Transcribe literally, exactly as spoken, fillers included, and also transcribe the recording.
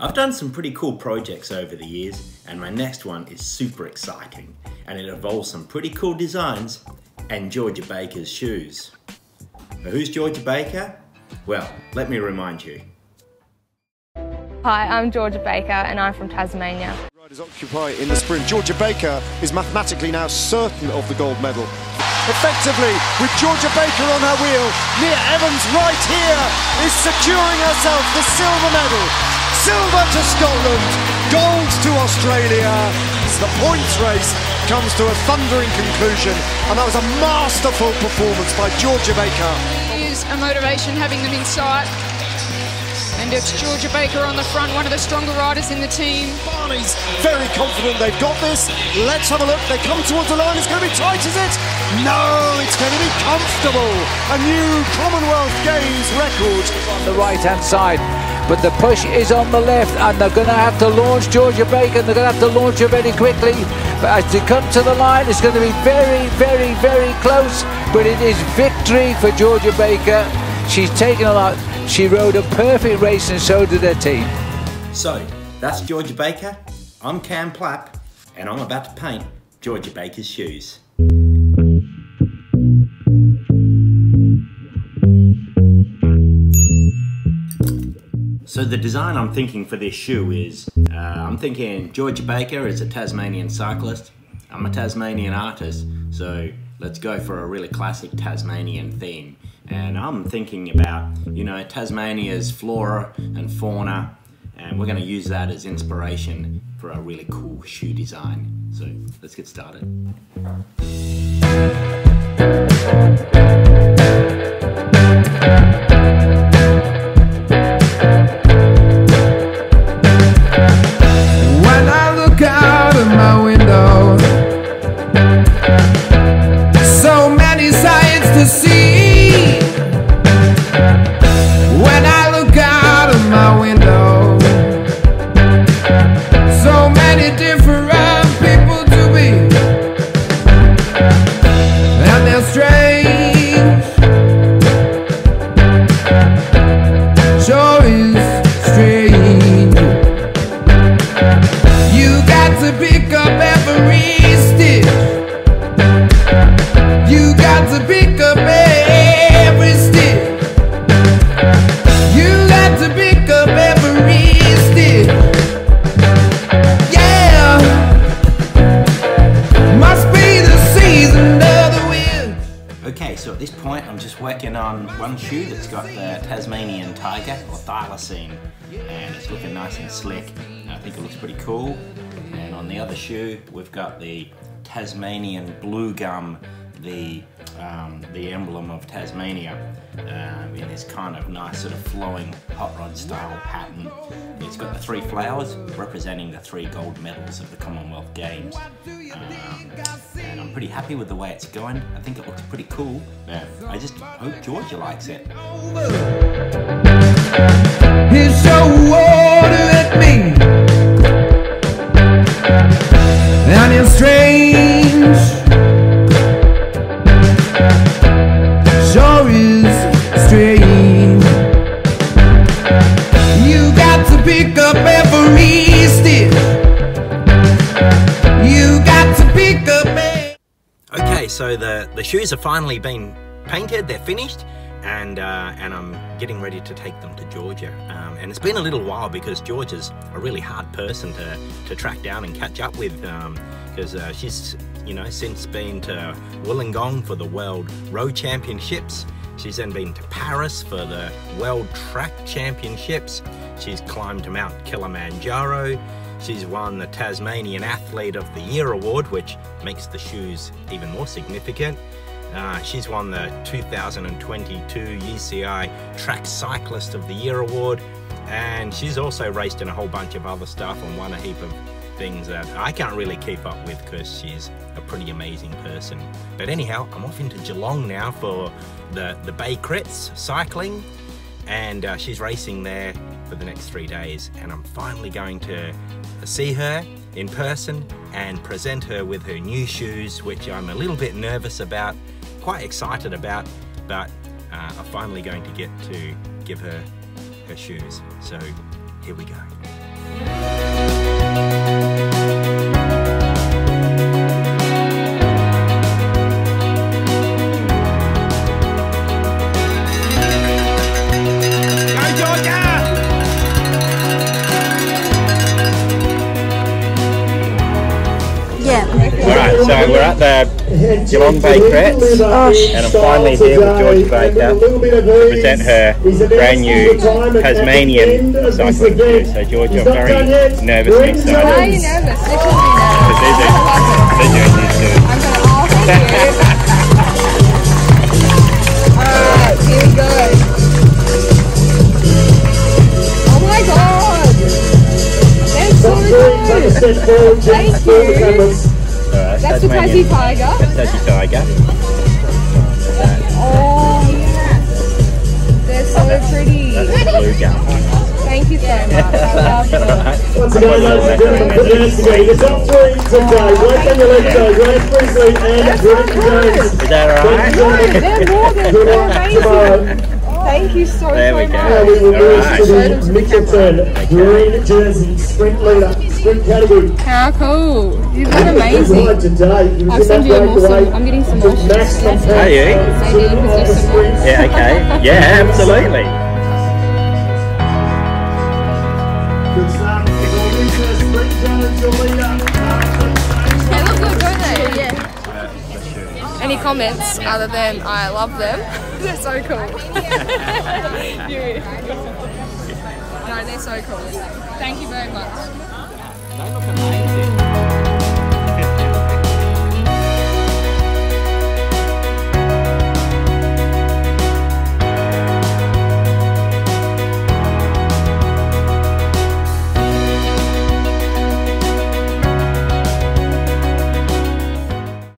I've done some pretty cool projects over the years, and my next one is super exciting, and it involves some pretty cool designs and Georgia Baker's shoes. Now, who's Georgia Baker? Well, let me remind you. Hi, I'm Georgia Baker and I'm from Tasmania. Riders occupy in the sprint. Georgia Baker is mathematically now certain of the gold medal. Effectively, with Georgia Baker on her wheel, Mia Evans right here is securing herself the silver medal. Silver to Scotland, gold to Australia. The points race comes to a thundering conclusion, and that was a masterful performance by Georgia Baker. It is a motivation having them in sight. And it's Georgia Baker on the front, one of the stronger riders in the team. Barney's very confident they've got this. Let's have a look. They come towards the line. It's going to be tight, is it? No, it's going to be comfortable. A new Commonwealth Games record. On the right-hand side, but the push is on the left, and they're going to have to launch Georgia Baker. They're going to have to launch her very quickly. But as they come to the line, it's going to be very, very, very close. But it is victory for Georgia Baker. She's taken a lot. She rode a perfect race and so did her team. So, that's Georgia Baker, I'm Cam Plapp, and I'm about to paint Georgia Baker's shoes. So the design I'm thinking for this shoe is, uh, I'm thinking Georgia Baker is a Tasmanian cyclist, I'm a Tasmanian artist, so let's go for a really classic Tasmanian theme. And I'm thinking about, you know, Tasmania's flora and fauna, and we're going to use that as inspiration for a really cool shoe design. So let's get started. When I look out of my window, so many sights to see. One shoe that's got the Tasmanian Tiger, or Thylacine, and it's looking nice and slick. And I think it looks pretty cool. And on the other shoe, we've got the Tasmanian Blue Gum, the, um, the emblem of Tasmania, um, in this kind of nice sort of flowing hot rod style pattern. It's got the three flowers representing the three gold medals of the Commonwealth Games. Um, and I'm pretty happy with the way it's going. I think it looks pretty cool. Uh, I just hope Georgia likes it. Here's your water at me. And it's strange. So the, the shoes have finally been painted, they're finished, and, uh, and I'm getting ready to take them to Georgia. Um, and it's been a little while because Georgia's a really hard person to, to track down and catch up with, because um, uh, she's, you know, since been to Wollongong for the World Row Championships. She's then been to Paris for the World Track Championships. She's climbed to Mount Kilimanjaro. She's won the Tasmanian Athlete of the Year Award, which makes the shoes even more significant. Uh, she's won the two thousand twenty-two U C I Track Cyclist of the Year Award. And she's also raced in a whole bunch of other stuff and won a heap of things that I can't really keep up with because she's a pretty amazing person. But anyhow, I'm off into Geelong now for the, the Bay Crits cycling. And uh, she's racing there for the next three days. And I'm finally going to see her in person and present her with her new shoes, which I'm a little bit nervous about, quite excited about, but uh, I'm finally going to get to give her her shoes. So here we go. Alright, so we're at the Geelong Bay Crits, and I'm finally here with Georgia Baker to present her brand new Tasmanian cycling shoe. So Georgia, I'm very nervous and excited. Why are you nervous? They should be nervous. They're doing, they're doing this too. I'm going to laugh at you. Alright, here we go. Thank you. Right, that's the Tassie Tiger. That's the Tassie Tiger. Oh, yeah. They're so that's, pretty. That's the blue gum. Thank you so much. I love it. Once again, ladies and gentlemen, the top three today. Right on your left side, Ralph Priestley and Brendan Jones. Is that alright? No, they're more than they're amazing. Thank you so, there so we much. Now we will move right. to the Mickelson green jersey sprint leader, sprint category. How cool. You look amazing. I'll send you a more some, I'm getting some more shoes. Are you? Yeah, okay. Yeah, absolutely. Good start. The sprint leader. They look good, don't they? Yeah. Any comments other than I love them? They're so cool. No, they're so cool. Thank you very much. They look amazing.